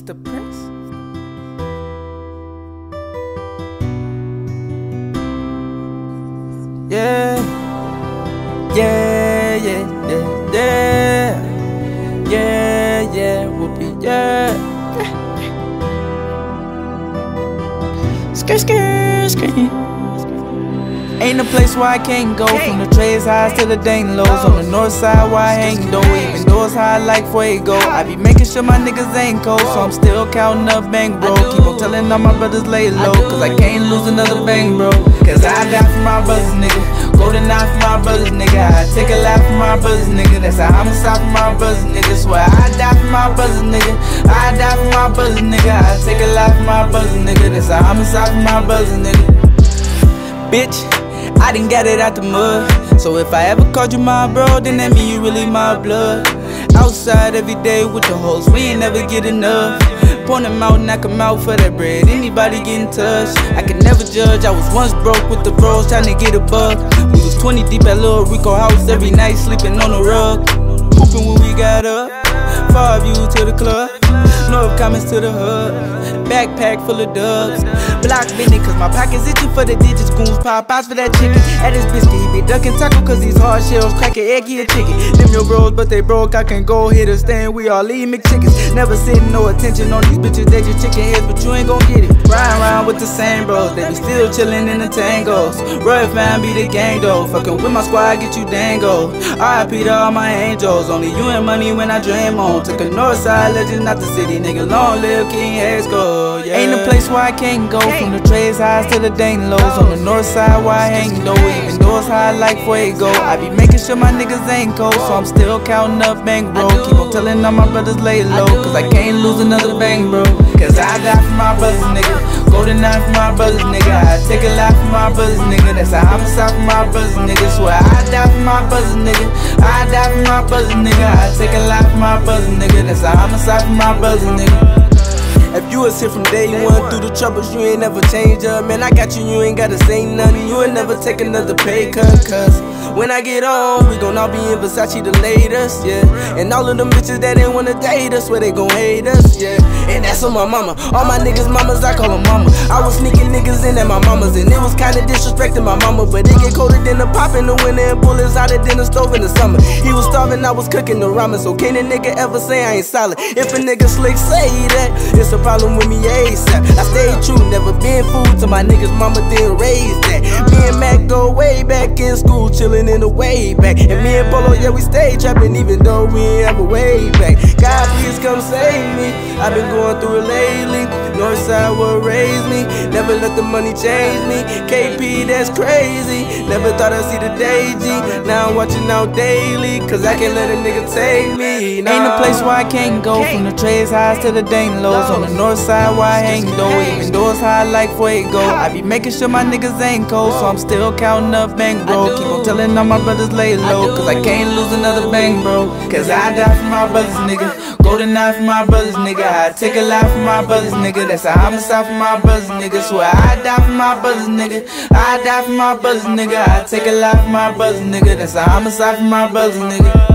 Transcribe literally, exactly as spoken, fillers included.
It's the Prince. Yeah, yeah, yeah, yeah, yeah, yeah, yeah, whoopie, yeah, yeah. Skr, skr, skr. Ain't a place where I can't go. From the trades highs to the dang lows. On the north side where I hang though. Even doors high like fuego. I be making sure my niggas ain't cold, so I'm still counting up bang bro. Keep on telling all my brothers lay low, cause I can't lose another bang bro. Cause I die for my brothers, nigga. Golden eye for my brothers, nigga. I take a life for my brothers, nigga. That's a homicide for my brothers, nigga. Swear I die for my brothers, nigga. I die for my brothers, nigga. I take a life for my brothers, nigga. That's a homicide for my brothers, nigga. Bitch, I done got it out the mud. So if I ever called you my bro, then that mean you really my blood. Outside every day with the hoes, we ain't never get enough. Point them out, knock them out for that bread. Anybody getting touched, I can never judge. I was once broke with the bros, tryna get a buck. We was twenty deep at Lil Rico house every night, sleeping on the rug. Pooping when we got up. Five you to the club. North Comments to the hub. Backpack full of dubs. Block vending cause my pockets itching for the digits. Goons pop pops for that chicken. At his biscuit, he be ducking taco cause these hard shells cracking egg, he a chicken. Them your bros, but they broke. I can go hit a stand. We all eat McChickens. Never sitting no attention on these bitches. They just chicken heads, but you ain't gon' get it. Riding around with the same bros. They be still chilling in the tangos. Rough man be the gang though. Fucking with my squad, get you dango. R I P to all my angels. Only you and money when I dream on. Took a north side legend, not the city, nigga. Long live King Hex, go. Yeah. Ain't a place where I can't go. From the trades highs to the dang lows. On the north side where I hang though. Even doors high like fuego. I be making sure my niggas ain't cold, so I'm still counting up bang bro. Keep on telling all my brothers lay low, cause I can't lose another bang bro. Cause I die for my brothers, nigga. Golden eye for my brothers, nigga. I take a life for my brothers, nigga. That's a homicide for my brothers, nigga. Swear I die for my brothers, nigga. I die for my brothers, nigga. I take a life for my brothers, nigga. That's a homicide for my brothers, nigga. If you was here from day one, through the troubles, you ain't never changed up. Man, I got you, you ain't gotta say nothing. You ain't never take another pay cut, cause when I get on, we gon' all be in Versace the latest, yeah. And all of them bitches that ain't wanna date us, where they gon' hate us, yeah. And that's on my mama. All my niggas mamas, I call them mama. I was sneaking niggas in at my mama's, and it was kinda disrespecting my mama. But it get colder than the pop in the winter, and bullets out of dinner stove in the summer. He was starving, I was cooking the ramen. So can a nigga ever say I ain't solid? If a nigga slick say that, it's a problem with me ASAP. I stayed true, never been fooled till my niggas mama didn't raise that. Me and Mac go way back in school, chillin' in the way back. And me and Polo, yeah, we stay trappin' even though we ain't have a way back. God, please come save me. I've been going through it lately. Northside will raise me. Never let the money change me. K P, that's crazy. Never thought I'd see the day, G. Now I'm watching out daily, cause I can't let a nigga take me. No. Ain't a place where I can't go. From the trades highs to the dang lows. On the north side where I hang though. Even doors high like fuego. I be making sure my niggas ain't cold, so I'm still counting up bang bro. Keep on telling all my brothers lay low, cause I can't lose another bang bro. Cause I die for my brothers, nigga. Golden eye for my brothers, nigga. I take a life for my brothers, nigga. That's a homicide for my brothers, nigga. Swear I die for my brothers, nigga. I die for my brothers, nigga. I take a life for my brothers, nigga. That's a homicide for my brothers, nigga.